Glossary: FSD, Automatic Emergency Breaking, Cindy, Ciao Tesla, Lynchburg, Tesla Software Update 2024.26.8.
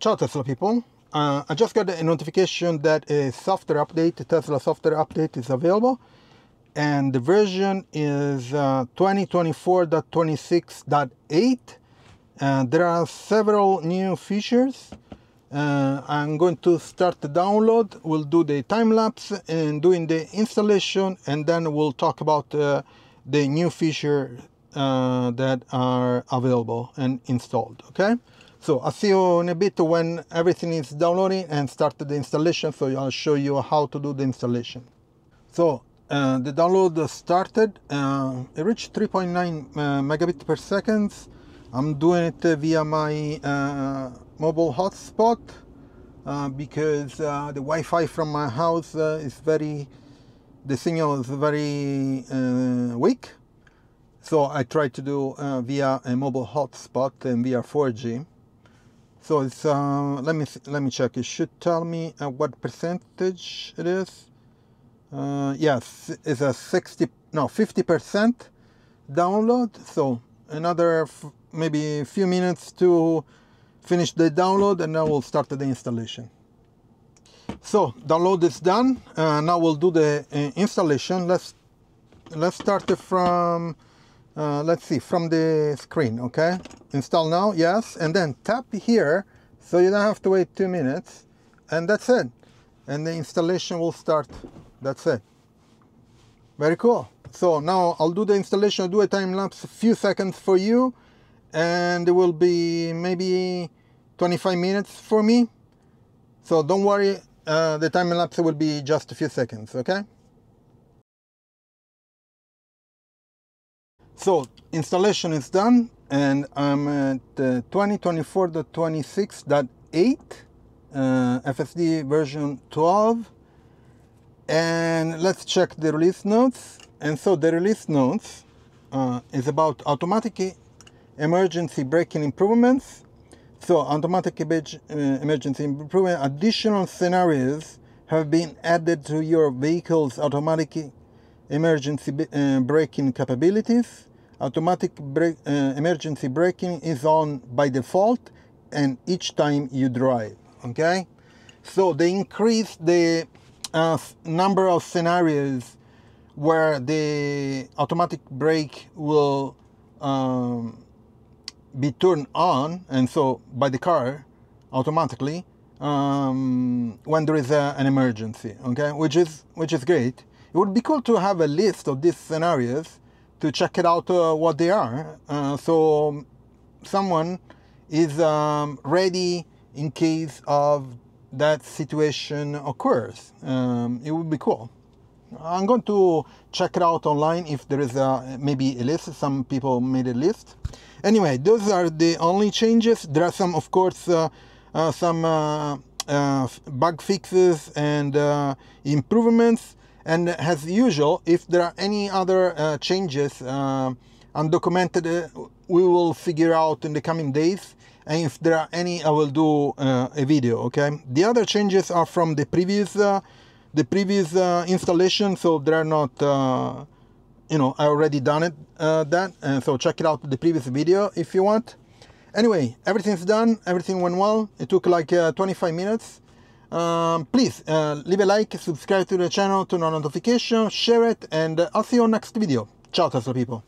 Ciao Tesla people, I just got a notification that a software update, Tesla software update is available, and the version is 2024.26.8. There are several new features. I'm going to start the download, we'll do the time lapse and doing the installation, and then we'll talk about the new feature that are available and installed, okay? So I'll see you in a bit when everything is downloading and start the installation, so I'll show you how to do the installation. So the download started, it reached 3.9 megabits per second. I'm doing it via my mobile hotspot because the Wi-Fi from my house is the signal is very weak. So I try to do via a mobile hotspot and via 4G. So it's let me check. It should tell me what percentage it is. Yes, it's a 50% download. So another maybe a few minutes to finish the download, and now we'll start the installation. So download is done. Now we'll do the installation. Let's start from. Let's see, from the screen, okay? Install now, yes, and then tap here so you don't have to wait 2 minutes, and that's it. And the installation will start, that's it. Very cool. So now I'll do the installation, I'll do a time lapse, a few seconds for you, and it will be maybe 25 minutes for me. So don't worry, the time lapse will be just a few seconds, okay? So installation is done, and I'm at 2024.26.8, FSD version 12, and let's check the release notes. And so the release notes is about automatic emergency braking improvements. So automatic emergency improvement, additional scenarios have been added to your vehicle's automatic emergency braking capabilities. Automatic emergency braking is on by default and each time you drive, okay? So they increased the number of scenarios where the automatic brake will be turned on, and so by the car automatically when there is an emergency, okay? Which is great. It would be cool to have a list of these scenarios to check it out what they are, so someone is ready in case of that situation occurs. It would be cool. I'm going to check it out online if there is maybe a list. Some people made a list. Anyway, those are the only changes. There are some, of course, some bug fixes and improvements. And as usual, if there are any other changes undocumented, we will figure out in the coming days. And if there are any, I will do a video, okay? The other changes are from the previous installation, so they are not, you know, I already done it, and so check it out, the previous video if you want. Anyway, everything's done, everything went well. It took like 25 minutes. Please leave a like, subscribe to the channel, turn on notifications, share it, and I'll see you on next video. Ciao Tesla people.